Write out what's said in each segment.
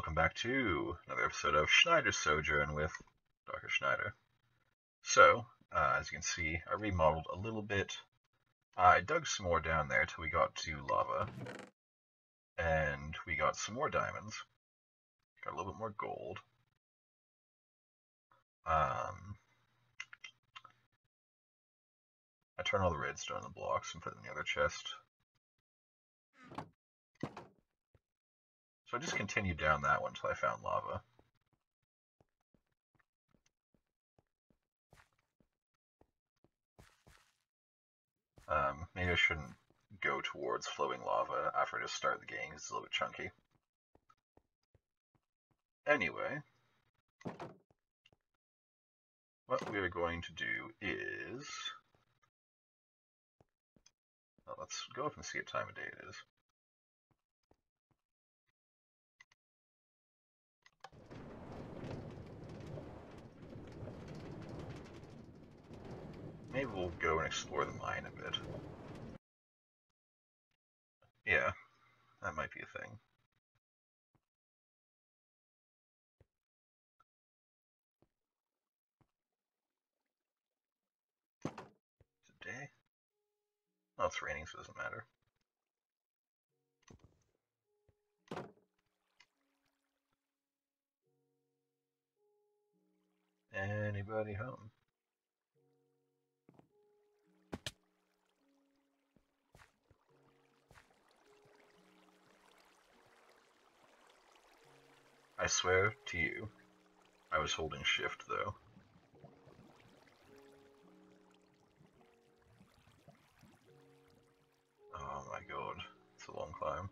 welcome back to another episode of Schneider's Sojourn with Dr. Schneider. So, as you can see, I remodeled a little bit. I dug some more down there till we got to lava, and we got some more diamonds. Got a little bit more gold. I turned all the redstone in the blocks and put them in the other chest. So I just continued down that one until I found lava. Maybe I shouldn't go towards flowing lava after I just start the game. It's a little bit chunky. Anyway, what we are going to do is... well, let's go up and see what time of day it is. Maybe we'll go and explore the mine a bit. Yeah, that might be a thing. Today? Well, it's raining, so it doesn't matter. Anybody home? I swear to you, I was holding shift, though. Oh my god, it's a long climb.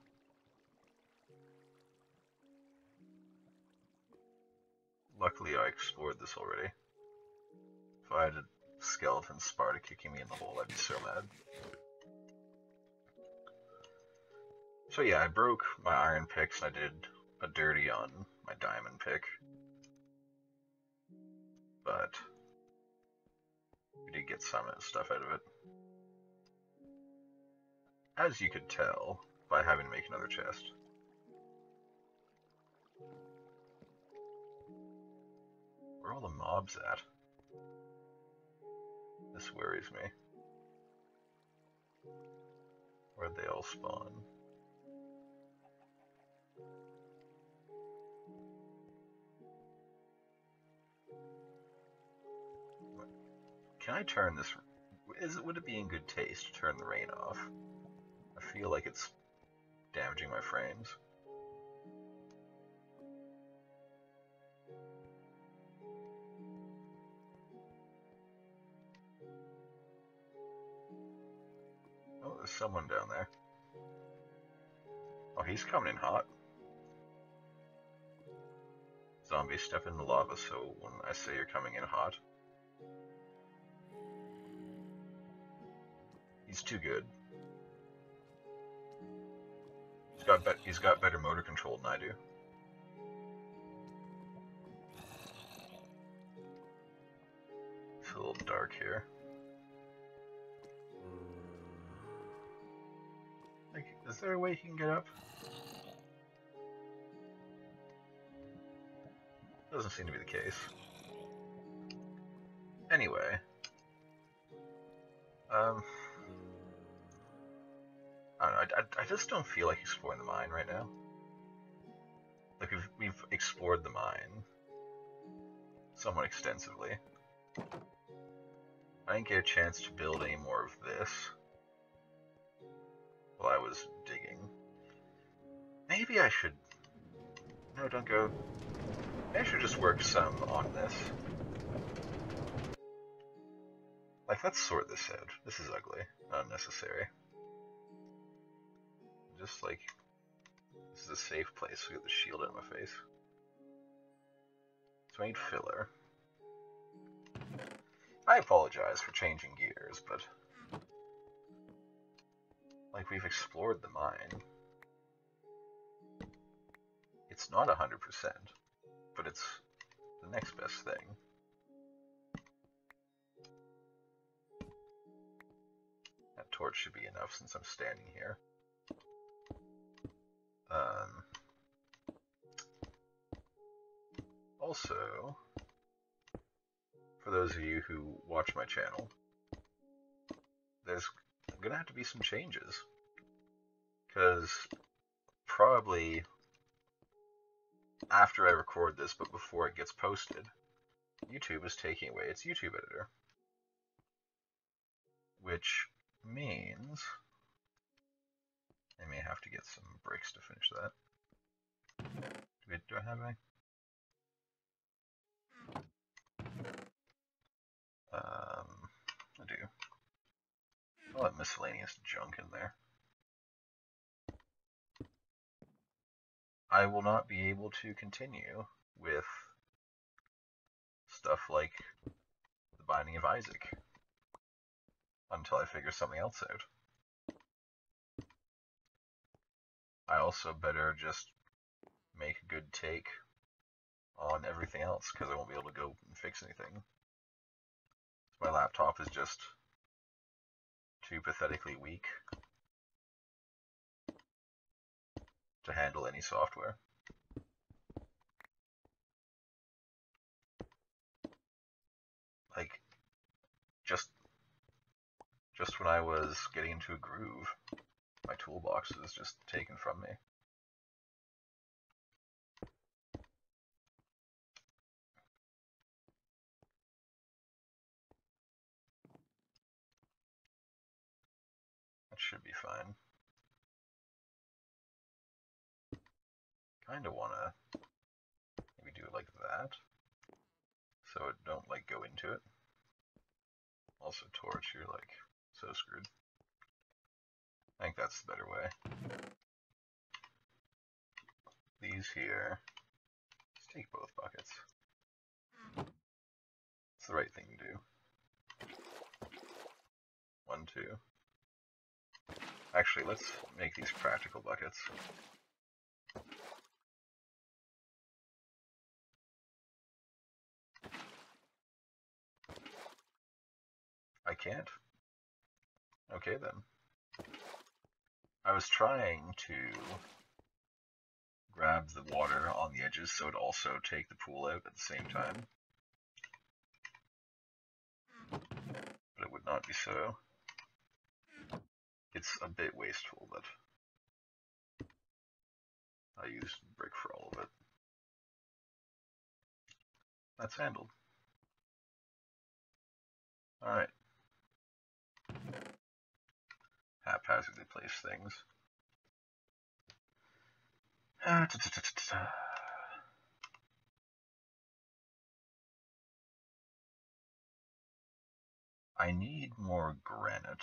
Luckily I explored this already. If I had a skeleton Sparta kicking me in the hole, I'd be so mad. So yeah, I broke my iron picks and I did a dirty on my diamond pick, but we did get some stuff out of it, as you could tell by having to make another chest. Where are all the mobs at? This worries me. Where'd they all spawn? Can I turn this? Would it be in good taste to turn the rain off? I feel like it's damaging my frames. Oh, there's someone down there. Oh, he's coming in hot. Zombies step in the lava, so when I say you're coming in hot, he's too good. He's got better motor control than I do. It's a little dark here. Like, is there a way he can get up? Doesn't seem to be the case. Anyway. I just don't feel like exploring the mine right now. Like, we've explored the mine somewhat extensively. I didn't get a chance to build any more of this while I was digging. Maybe I should... no, don't go. Maybe I should just work some on this. Like, let's sort this out. This is ugly. Not unnecessary. Just like, this is a safe place. We got the shield out of my face. So I need filler. I apologize for changing gears, but like, we've explored the mine. It's not 100%, but it's the next best thing. That torch should be enough since I'm standing here. Also, for those of you who watch my channel, there's gonna have to be some changes, because probably after I record this, but before it gets posted, YouTube is taking away its YouTube editor, which means I may have to get some breaks to finish that. Wait, do I have any? I do. I'll have miscellaneous junk in there. I will not be able to continue with stuff like the Binding of Isaac until I figure something else out. I also better just make a good take on everything else, because I won't be able to go and fix anything. My laptop is just too pathetically weak to handle any software. Like, just when I was getting into a groove, my toolbox was just taken from me. That should be fine. Kind of want to maybe do it like that, so it don't like go into it. Also, torch, you're like so screwed. I think that's the better way. These here, let's take both buckets. It's the right thing to do. 1, 2. Actually, let's make these practical buckets. I can't. Okay then. I was trying to grab the water on the edges so it also take the pool out at the same time, but it would not be so. It's a bit wasteful, but I used brick for all of it. That's handled. Alright. Haphazardly place things. I need more granite.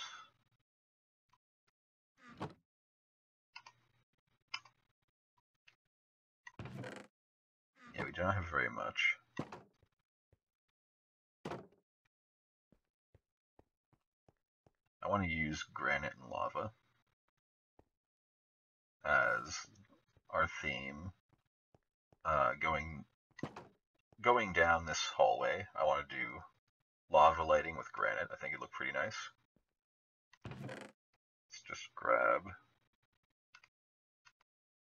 Yeah, we don't have very much. I want to use granite and lava as our theme. Going down this hallway, I want to do lava lighting with granite. I think it looked pretty nice. Let's just grab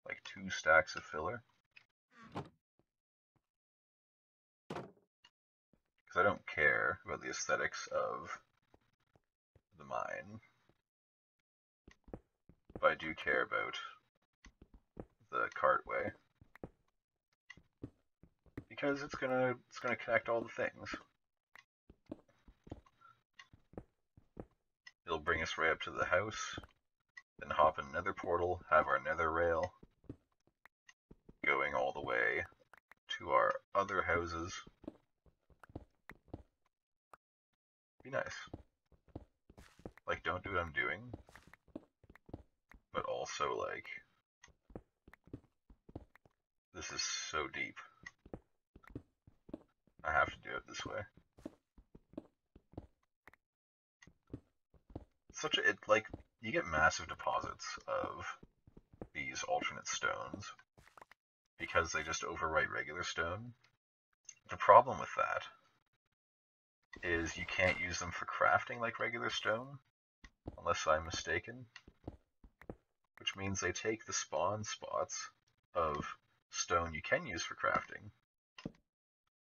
like 2 stacks of filler, because I don't care about the aesthetics of the mine, but I do care about the cartway, because it's gonna connect all the things. It'll bring us right up to the house, then hop in another portal, have our nether rail going all the way to our other houses. Be nice. Like, don't do what I'm doing, but also, like, this is so deep. I have to do it this way. Like, you get massive deposits of these alternate stones because they just overwrite regular stone. The problem with that is you can't use them for crafting like regular stone, unless I'm mistaken, which means they take the spawn spots of stone you can use for crafting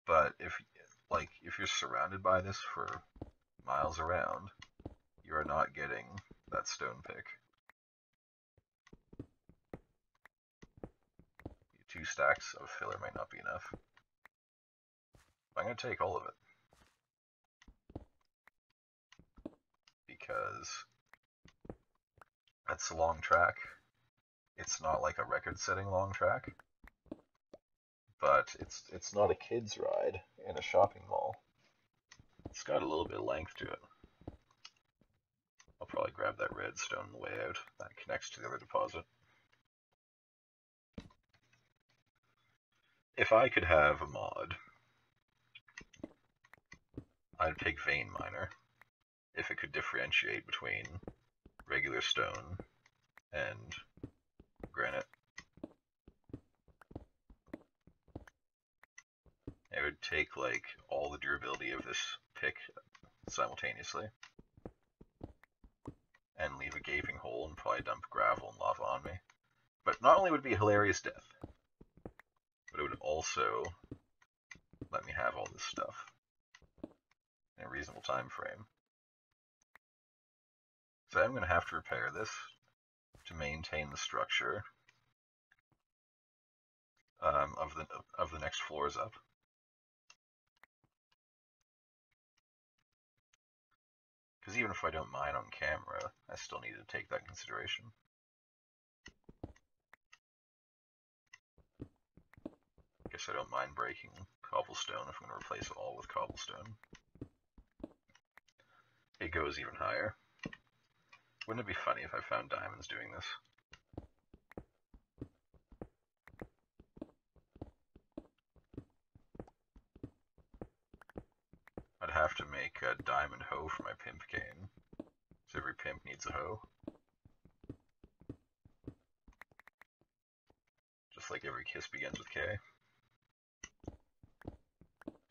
But if you're surrounded by this for miles around, you are not getting that stone pick. Two stacks of filler might not be enough. I'm going to take all of it, because that's a long track. It's not like a record-setting long track, but it's not a kid's ride in a shopping mall. It's got a little bit of length to it. I'll probably grab that redstone on the way out. That connects to the other deposit. If I could have a mod, I'd pick Vein Miner, if it could differentiate between regular stone and granite. It would take, like, all the durability of this pick simultaneously, and leave a gaping hole and probably dump gravel and lava on me. But not only would it be a hilarious death, but it would also let me have all this stuff in a reasonable time frame. So I'm going to have to repair this to maintain the structure of the next floors up. Because even if I don't mine on camera, I still need to take that into consideration. I guess I don't mind breaking cobblestone if I'm going to replace it all with cobblestone. It goes even higher. Wouldn't it be funny if I found diamonds doing this? I'd have to make a diamond hoe for my pimp cane. So every pimp needs a hoe. Just like every kiss begins with K.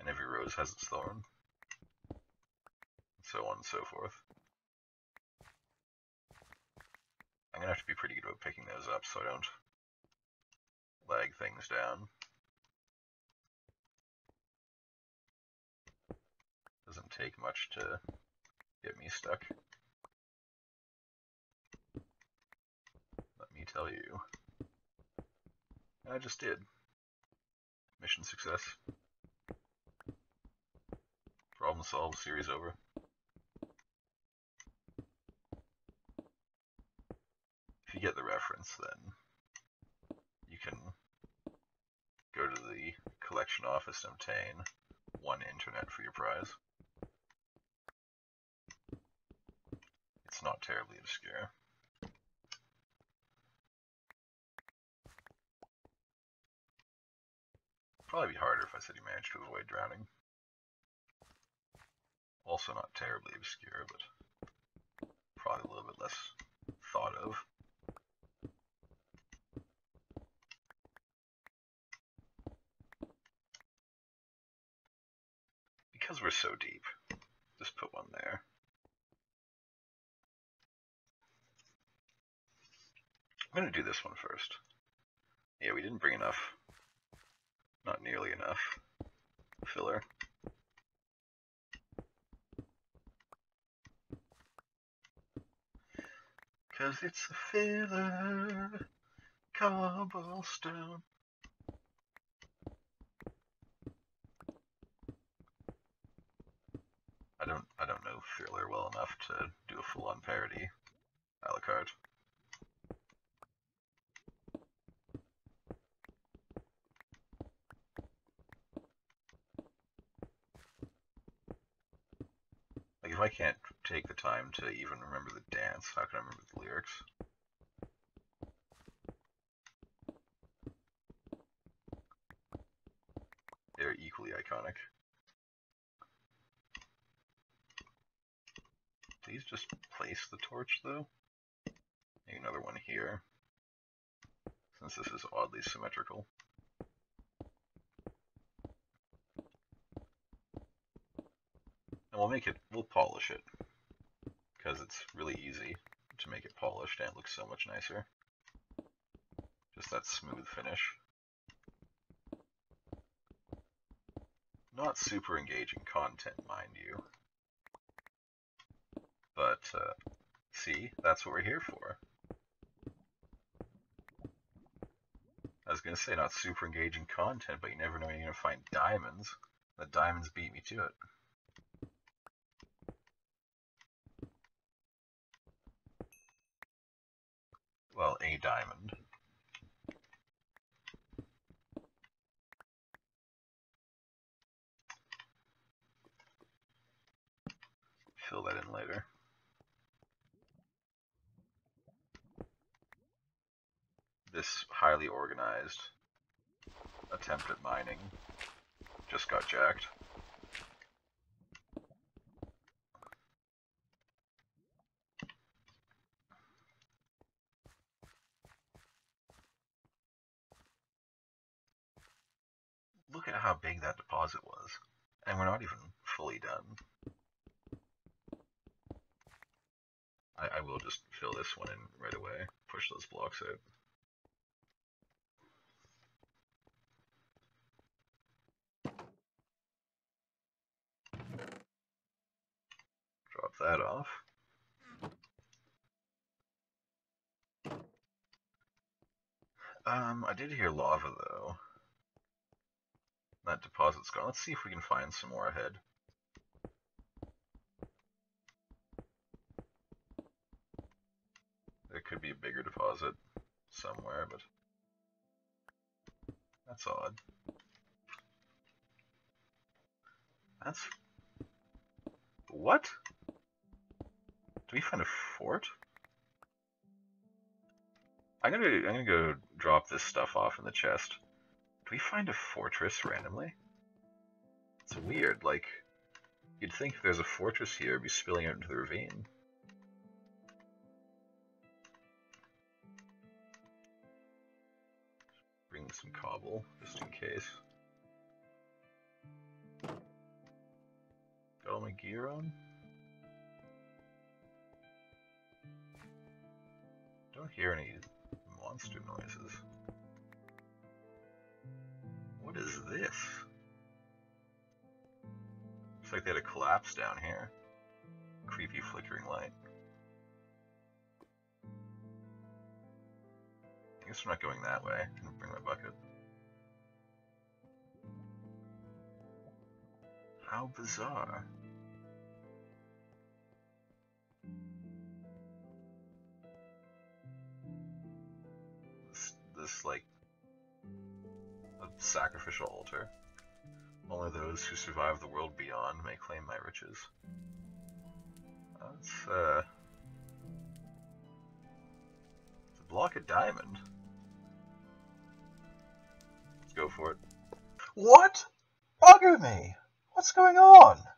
And every rose has its thorn, and so on and so forth. I'm going to have to be pretty good about picking those up so I don't lag things down. Doesn't take much to get me stuck. Let me tell you. And I just did. Mission success. Problem solved, series over. If you get the reference, then you can go to the collection office and obtain one internet for your prize. It's not terribly obscure. Probably be harder if I said you managed to avoid drowning. Also not terribly obscure, but probably a little bit less thought of. Because we're so deep, just put one there. I'm going to do this one first. Yeah, we didn't bring enough. Not nearly enough filler. Cause it's a filler cobblestone. I don't know filler well enough to do a full on parody a la carte. Like if I can't take the time to even remember the dance, how can I remember the lyrics? They're equally iconic. Please just place the torch though. Maybe another one here, since this is oddly symmetrical. And we'll polish it, because it's really easy to make it polished and it looks so much nicer. Just that smooth finish. Not super engaging content, mind you. But, see, that's what we're here for. I was going to say, not super engaging content, but you never know when you're going to find diamonds. The diamonds beat me to it. Well, a diamond. Fill that in later. This highly organized attempt at mining just got jacked. Look at how big that deposit was, and we're not even fully done. I will just fill this one in right away, push those blocks out. Drop that off. I did hear lava though. That deposit's gone. Let's see if we can find some more ahead. There could be a bigger deposit somewhere, but that's odd. That's... What? Did we find a fort? I'm gonna go drop this stuff off in the chest. We find a fortress randomly? It's weird, like, you'd think if there's a fortress here, it'd be spilling out into the ravine. Bring some cobble, just in case. Got all my gear on? Don't hear any monster noises. What is this? Looks like they had a collapse down here. Creepy flickering light. I guess we're not going that way. I'm gonna bring my bucket. How bizarre. This like... sacrificial altar. Only those who survive the world beyond may claim my riches. That's, it's a block of diamond. Let's go for it. What? Bugger me! What's going on?